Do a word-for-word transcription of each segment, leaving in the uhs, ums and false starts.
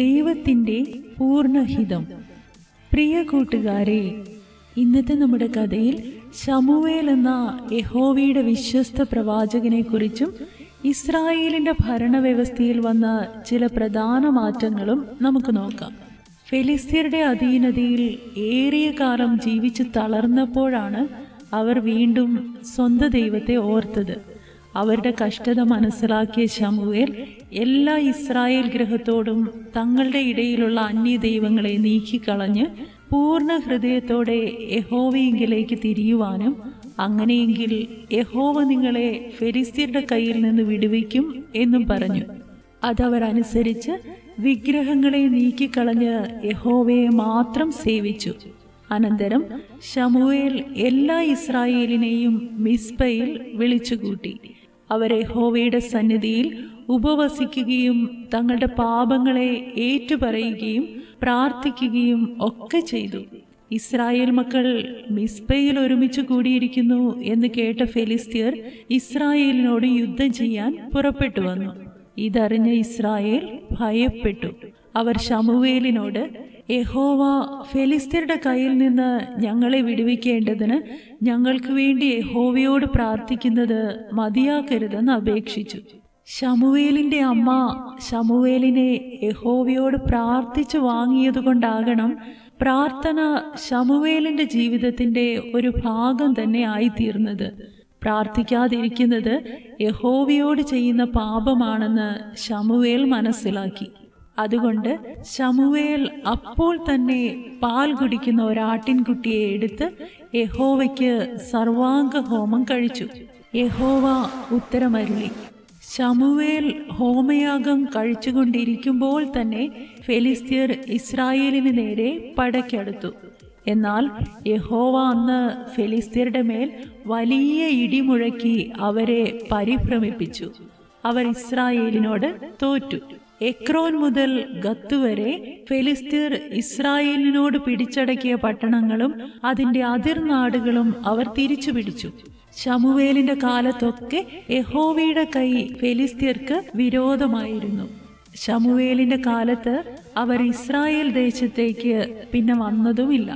ദൈവത്തിൻ്റെ പൂർണ്ണഹിതം. പ്രിയ കൂട്ടുകാരെ, ഇന്നത്തെ നമ്മുടെ കഥയിൽ ശമൂവേൽ എന്ന യഹോവയുടെ വിശ്വസ്ത പ്രവാചകനെ കുറിച്ചും ഇസ്രായേലിൻ്റെ ഭരണവ്യവസ്ഥയിൽ വന്ന ചില പ്രധാന മാറ്റങ്ങളും നമുക്ക് നോക്കാം. ഫെലിസ്ത്യരുടെ അധീനതയിൽ ഏറിയ കാലം ജീവിച്ച് തളർന്നപ്പോഴാണ് അവർ വീണ്ടും സ്വന്തം ദൈവത്തെ ഓർത്തത്. അവരുടെ കഷ്ടത മനസ്സിലാക്കിയ ശമൂവേൽ എല്ലാ ഇസ്രായേൽ ഗൃഹത്തോടും തങ്ങളുടെ ഇടയിലുള്ള അന്യ ദൈവങ്ങളെ നീക്കിക്കളഞ്ഞ് പൂർണ്ണ ഹൃദയത്തോടെ യഹോവയിലേക്ക് തിരിയുവാനും അങ്ങനെയെങ്കിൽ യഹോവ നിങ്ങളെ ഫെലിസ്ത്യരുടെ കയ്യിൽ നിന്ന് വിടുവിക്കും എന്നും പറഞ്ഞു. അതവരനുസരിച്ച് വിഗ്രഹങ്ങളെ നീക്കിക്കളഞ്ഞ് യഹോവയെ മാത്രം സേവിച്ചു. അനന്തരം ശമൂവേൽ എല്ലാ ഇസ്രായേലിനെയും മിസ്പയിൽ വിളിച്ചുകൂട്ടി. അവർ യഹോവയുടെ സന്നിധിയിൽ ഉപവസിക്കുകയും തങ്ങളുടെ പാപങ്ങളെ ഏറ്റുപറയുകയും പ്രാർത്ഥിക്കുകയും ഒക്കെ ചെയ്തു. ഇസ്രായേൽ മക്കൾ മിസ്പയിൽ ഒരുമിച്ച് കൂടിയിരിക്കുന്നു എന്ന് കേട്ട ഫെലിസ്ത്യർ ഇസ്രായേലിനോട് യുദ്ധം ചെയ്യാൻ പുറപ്പെട്ടു വന്നു. ഇതറിഞ്ഞ ഇസ്രായേൽ ഭയപ്പെട്ടു. അവർ ശമൂവേലിനോട്, യഹോവ ഫെലിസ്ത്യരുടെ കയ്യിൽ നിന്ന് ഞങ്ങളെ വിടുവിക്കേണ്ടതിന് ഞങ്ങൾക്ക് വേണ്ടി യഹോവയോട് പ്രാർത്ഥിക്കുന്നത് മതിയാക്കരുതെന്ന് അപേക്ഷിച്ചു. ശമൂവേലിൻ്റെ അമ്മ ശമൂവേലിനെ യഹോവയോട് പ്രാർത്ഥിച്ചു വാങ്ങിയതുകൊണ്ടാകണം പ്രാർത്ഥന ശമൂവേലിൻ്റെ ജീവിതത്തിൻ്റെ ഒരു ഭാഗം തന്നെ ആയിത്തീർന്നത്. പ്രാർത്ഥിക്കാതിരിക്കുന്നത് യഹോവയോട് ചെയ്യുന്ന പാപമാണെന്ന് ശമൂവേൽ മനസ്സിലാക്കി. അതുകൊണ്ട് ശമൂവേൽ അപ്പോൾ തന്നെ പാൽ കുടിക്കുന്ന ഒരാട്ടിൻകുട്ടിയെ എടുത്ത് യഹോവയ്ക്ക് സർവാംഗ ഹോമം കഴിച്ചു. യഹോവ ഉത്തരമരുളി. ശമൂവേൽ ഹോമയാഗം കഴിച്ചുകൊണ്ടിരിക്കുമ്പോൾ തന്നെ ഫെലിസ്ത്യർ ഇസ്രായേലിന് നേരെ പടയ്ക്കടുത്തു. എന്നാൽ യഹോവ അന്ന് ഫെലിസ്ത്യരുടെ മേൽ വലിയ ഇടിമുഴക്കി അവരെ പരിഭ്രമിപ്പിച്ചു. അവർ ഇസ്രായേലിനോട് തോറ്റു. എക്രോൻ മുതൽ ഗത്ത് വരെ ഫെലിസ്ത്യർ ഇസ്രായേലിനോട് പിടിച്ചടക്കിയ പട്ടണങ്ങളും അതിൻ്റെ അതിർനാടുകളും അവർ തിരിച്ചു പിടിച്ചു. ശമൂവേലിൻ്റെ കാലത്തൊക്കെ യഹോവയുടെ കൈ ഫെലിസ്ത്യർക്ക് വിരോധമായിരുന്നു. ശമൂവേലിൻ്റെ കാലത്ത് അവർ ഇസ്രായേൽ ദേശത്തേക്ക് പിന്നെ വന്നതുമില്ല.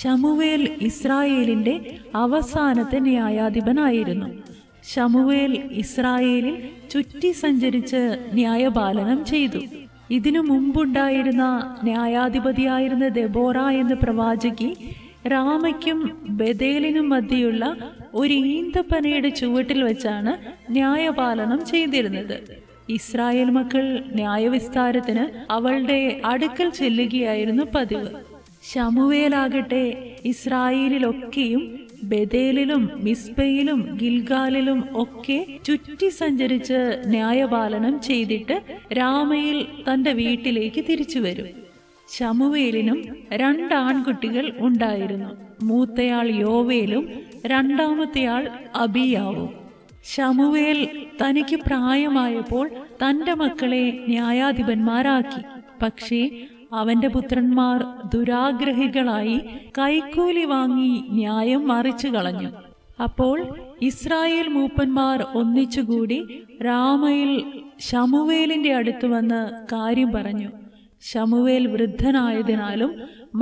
ശമൂവേൽ ഇസ്രായേലിൻ്റെ അവസാനത്തെ ന്യായാധിപനായിരുന്നു. ശമൂവേൽ ഇസ്രായേലിൽ ചുറ്റി സഞ്ചരിച്ച് ന്യായപാലനം ചെയ്തു. ഇതിനു മുമ്പുണ്ടായിരുന്ന ന്യായാധിപതിയായിരുന്ന ദെബോറ എന്ന പ്രവാചകി രാമയ്ക്കും ബഥേലിനും മധ്യയുള്ള ഒരു ഈന്തപ്പനയുടെ ചുവട്ടിൽ വെച്ചാണ് ന്യായപാലനം ചെയ്തിരുന്നത്. ഇസ്രായേൽ മക്കൾ ന്യായവിസ്താരത്തിന് അവളുടെ അടുക്കൽ ചെല്ലുകയായിരുന്നു പതിവ്. ശമൂവേലാകട്ടെ ഇസ്രായേലിലൊക്കെയും ബഥേലിലും മിസ്പയിലും ഗിൽഗാലിലും ഒക്കെ ചുറ്റി സഞ്ചരിച്ച് ന്യായപാലനം ചെയ്തിട്ട് രാമയിൽ തൻ്റെ വീട്ടിലേക്ക് തിരിച്ചു വരും. ശമൂവേലിനും രണ്ട് ആൺകുട്ടികൾ ഉണ്ടായിരുന്നു. മൂത്തയാൾ യോവേലും രണ്ടാമത്തെയാൾ അബിയാവും. ശമൂവേൽ തനിക്ക് പ്രായമായപ്പോൾ തൻ്റെ മക്കളെ ന്യായാധിപന്മാരാക്കി. പക്ഷേ അവൻ്റെ പുത്രന്മാർ ദുരാഗ്രഹികളായി കൈക്കൂലി വാങ്ങി ന്യായം മറിച്ചു കളഞ്ഞു. അപ്പോൾ ഇസ്രായേൽ മൂപ്പന്മാർ ഒന്നിച്ചുകൂടി രാമയിൽ ശമൂവേലിൻ്റെ അടുത്ത് വന്ന് കാര്യം പറഞ്ഞു. ശമൂവേൽ വൃദ്ധനായതിനാലും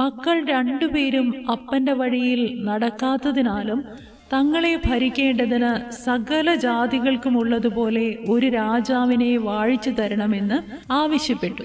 മക്കൾ രണ്ടുപേരും അപ്പൻ്റെ വഴിയിൽ നടക്കാത്തതിനാലും തങ്ങളെ ഭരിക്കേണ്ടതിന് സകല ജാതികൾക്കുമുള്ളതുപോലെ ഒരു രാജാവിനെ വാഴിച്ചു തരണമെന്ന് ആവശ്യപ്പെട്ടു.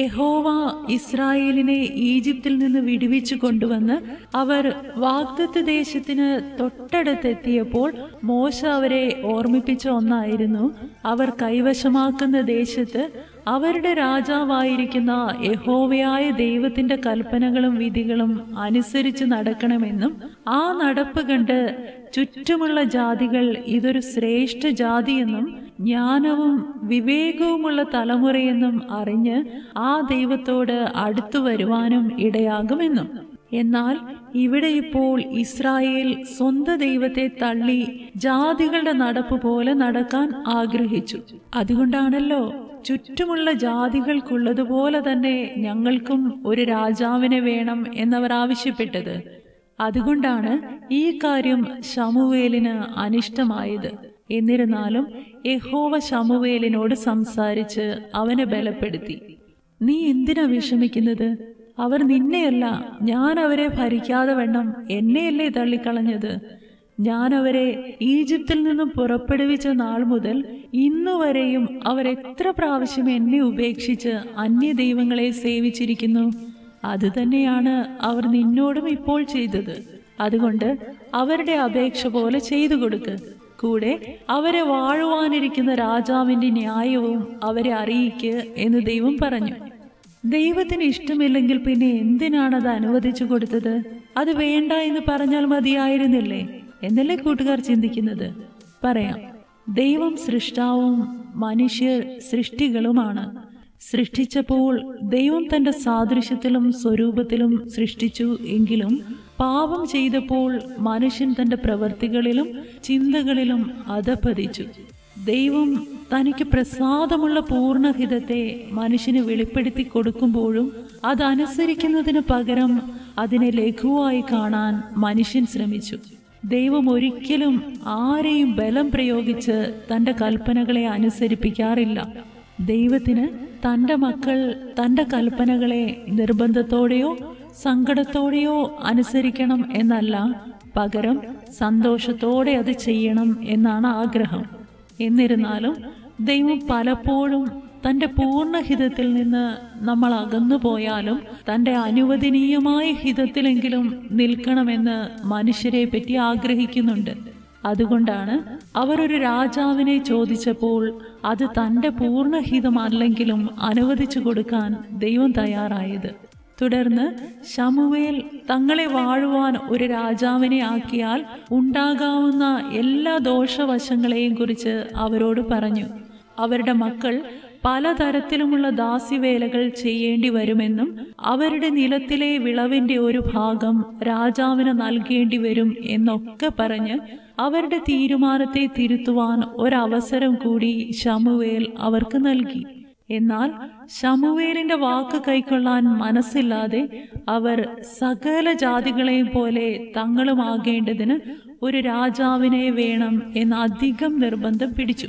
യഹോവ ഇസ്രായേലിനെ ഈജിപ്തിൽ നിന്ന് വിടുവിച്ചു കൊണ്ടുവന്ന് അവർ വാഗ്ദത്ത ദേശത്തിന് തൊട്ടടുത്തെത്തിയപ്പോൾ മോശ അവരെ ഓർമ്മിപ്പിച്ച ഒന്നായിരുന്നു അവർ കൈവശമാക്കുന്ന ദേശത്ത് അവരുടെ രാജാവായിരിക്കുന്ന യഹോവയായ ദൈവത്തിൻ്റെ കൽപ്പനകളും വിധികളും അനുസരിച്ച് നടക്കണമെന്നും ആ നടപ്പ് കണ്ട് ചുറ്റുമുള്ള ജാതികൾ ഇതൊരു ശ്രേഷ്ഠ ജാതിയെന്നും ജ്ഞാനവും വിവേകവുമുള്ള തലമുറയെന്നും അറിഞ്ഞ് ആ ദൈവത്തോട് അടുത്തു വരുവാനും ഇടയാകുമെന്നും. എന്നാൽ ഇവിടെ ഇപ്പോൾ ഇസ്രായേൽ സ്വന്തം ദൈവത്തെ തള്ളി ജാതികളുടെ നടപ്പ് പോലെ നടക്കാൻ ആഗ്രഹിച്ചു. അതുകൊണ്ടാണല്ലോ ചുറ്റുമുള്ള ജാതികൾക്കുള്ളതുപോലെ തന്നെ ഞങ്ങൾക്കും ഒരു രാജാവിനെ വേണം എന്നവർ ആവശ്യപ്പെട്ടത്. അതുകൊണ്ടാണ് ഈ കാര്യം ശമൂവേലിന് അനിഷ്ടമായത്. എന്നിരുന്നാലും യഹോവ ശമൂവേലിനോട് സംസാരിച്ച് അവനെ ബലപ്പെടുത്തി. നീ എന്തിനാ വിഷമിക്കുന്നത്? അവർ നിന്നെയല്ല, ഞാൻ അവരെ ഭരിക്കാതെ വണ്ണം എന്നെയല്ലേ തള്ളിക്കളഞ്ഞത്? ഞാൻ അവരെ ഈജിപ്തിൽ നിന്നും പുറപ്പെടുവിച്ച നാൾ മുതൽ ഇന്നുവരെയും അവരെത്ര പ്രാവശ്യം എന്നെ ഉപേക്ഷിച്ച് അന്യ ദൈവങ്ങളെ സേവിച്ചിരിക്കുന്നു. അതുതന്നെയാണ് അവർ നിന്നോടും ഇപ്പോൾ ചെയ്തത്. അതുകൊണ്ട് അവരുടെ അപേക്ഷ പോലെ ചെയ്തു കൊടുക്ക്. കൂടെ അവരെ വാഴുവാനിരിക്കുന്ന രാജാവിൻ്റെ ന്യായവും അവരെ അറിയിക്കുക എന്ന് ദൈവം പറഞ്ഞു. ദൈവത്തിന് ഇഷ്ടമില്ലെങ്കിൽ പിന്നെ എന്തിനാണത് അനുവദിച്ചു കൊടുത്തത്? അത് വേണ്ട എന്ന് പറഞ്ഞാൽ മതിയായിരുന്നില്ലേ എന്നല്ലേ കൂട്ടുകാർ ചിന്തിക്കുന്നത്? പറയാം, ദൈവം സൃഷ്ടാവും മനുഷ്യർ സൃഷ്ടികളുമാണ്. സൃഷ്ടിച്ചപ്പോൾ ദൈവം തൻ്റെ സാദൃശ്യത്തിലും സ്വരൂപത്തിലും സൃഷ്ടിച്ചു. എങ്കിലും പാപം ചെയ്തപ്പോൾ മനുഷ്യൻ തൻ്റെ പ്രവൃത്തികളിലും ചിന്തകളിലും അധപതിച്ചു. ദൈവം തനിക്ക് പ്രസാദമുള്ള പൂർണ്ണഹിതത്തെ മനുഷ്യന് വെളിപ്പെടുത്തി കൊടുക്കുമ്പോഴും അതനുസരിക്കുന്നതിന് പകരം അതിനെ ലഘുവായി കാണാൻ മനുഷ്യൻ ശ്രമിച്ചു. ദൈവം ഒരിക്കലും ആരെയും ബലം പ്രയോഗിച്ച് തൻ്റെ കൽപ്പനകളെ അനുസരിപ്പിക്കാറില്ല. ദൈവത്തിന് തൻ്റെ മക്കൾ തൻ്റെ കൽപ്പനകളെ നിർബന്ധത്തോടെയോ സങ്കടത്തോടെയോ അനുസരിക്കണം എന്നല്ല, പകരം സന്തോഷത്തോടെ അത് ചെയ്യണം എന്നാണ് ആഗ്രഹം. എന്നിരുന്നാലും ദൈവം പലപ്പോഴും തൻ്റെ പൂർണ്ണഹിതത്തിൽ നിന്ന് നമ്മൾ അകന്നു പോയാലും തൻ്റെ അനുവദനീയമായ ഹിതത്തിലെങ്കിലും നിൽക്കണമെന്ന് മനുഷ്യരെ പറ്റി ആഗ്രഹിക്കുന്നുണ്ട്. അതുകൊണ്ടാണ് അവരൊരു രാജാവിനെ ചോദിച്ചപ്പോൾ അത് തൻ്റെ പൂർണ്ണഹിതമല്ലെങ്കിലും അനുവദിച്ചു കൊടുക്കാൻ ദൈവം തയ്യാറായത്. തുടർന്ന് ശമൂവേൽ തങ്ങളെ വാഴുവാൻ ഒരു രാജാവിനെ ആക്കിയാൽ ഉണ്ടാകാവുന്ന എല്ലാ ദോഷവശങ്ങളെയും കുറിച്ച് അവരോട് പറഞ്ഞു. അവരുടെ മക്കൾ പലതരത്തിലുമുള്ള ദാസ്യവേലകൾ ചെയ്യേണ്ടി വരുമെന്നും അവരുടെ നിലത്തിലെ വിളവിൻ്റെ ഒരു ഭാഗം രാജാവിന് നൽകേണ്ടി വരും എന്നൊക്കെ പറഞ്ഞ് അവരുടെ തീരുമാനത്തെ തിരുത്തുവാൻ ഒരവസരം കൂടി ശമൂവേൽ അവർക്ക് നൽകി. എന്നാൽ ശമൂവേലിന്റെ വാക്ക് കൈക്കൊള്ളാൻ മനസ്സില്ലാതെ അവർ സകല ജാതികളെയും പോലെ തങ്ങളും ആകേണ്ടതിന് ഒരു രാജാവിനെ വേണം എന്ന് അധികം നിർബന്ധം പിടിച്ചു.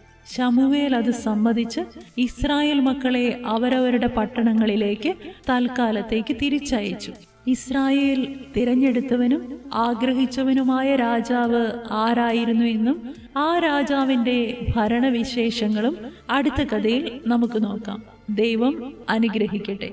ശമൂവേൽ അത് സമ്മതിച്ച് ഇസ്രായേൽ മക്കളെ അവരവരുടെ പട്ടണങ്ങളിലേക്ക് തൽക്കാലത്തേക്ക് തിരിച്ചയച്ചു. ഇസ്രായേൽ തിരഞ്ഞെടുത്തവനും ആഗ്രഹിച്ചവനുമായ രാജാവ് ആരായിരുന്നു എന്നും ആ രാജാവിൻ്റെ ഭരണവിശേഷങ്ങളും അടുത്ത കഥയിൽ നമുക്ക് നോക്കാം. ദൈവം അനുഗ്രഹിക്കട്ടെ.